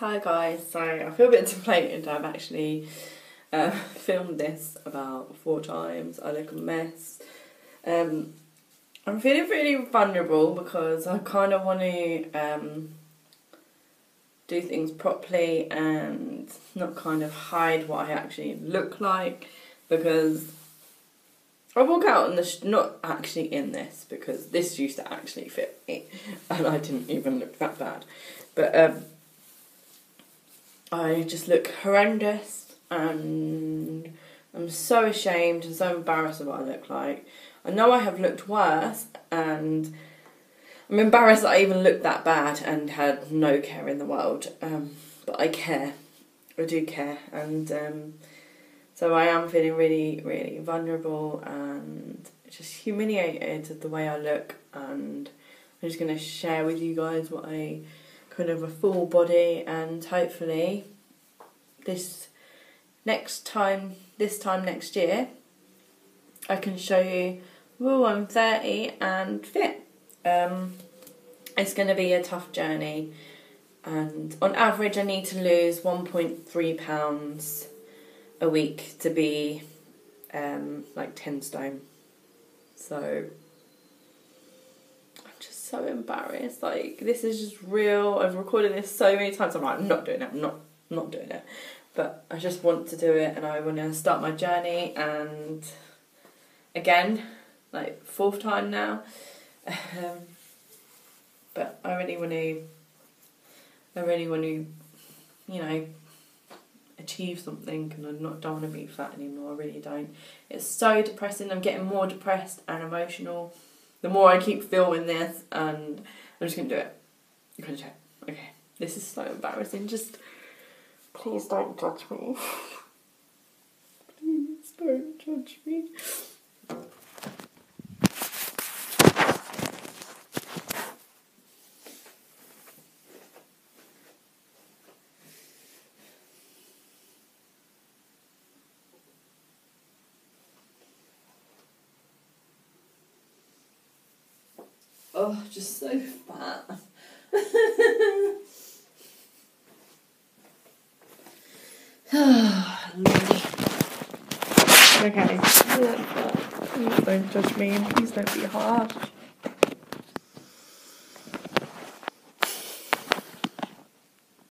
Hi guys, so I feel a bit deflated. I've actually filmed this about 4 times. I look a mess. I'm feeling really vulnerable because I kind of want to do things properly and not kind of hide what I actually look like, because I walk out in this, not actually in this, because this used to actually fit me and I didn't even look that bad, but I just look horrendous and I'm so ashamed and so embarrassed of what I look like. I know I have looked worse and I'm embarrassed that I even looked that bad and had no care in the world, but I care. I do care, and so I am feeling really, really vulnerable and just humiliated at the way I look, and I'm just going to share with you guys what I kind of a full body, and hopefully this time next year I can show you, oh, I'm 30 and fit. It's going to be a tough journey, and on average I need to lose 1.3 pounds a week to be like 10 stone, so so embarrassed. Like, this is just real. I've recorded this so many times. I'm like, I'm not doing it. I'm not doing it. But I just want to do it, and I want to start my journey. And again, like 4th time now. But I really want to, you know, achieve something, and I don't want to be fat anymore. I really don't. It's so depressing. I'm getting more depressed and emotional the more I keep filming this, and I'm just going to do it. I'm going to do it. Okay. This is so embarrassing. Just please don't judge me. Please don't judge me. Oh, just so fat. Okay. Don't judge me, and please don't be harsh.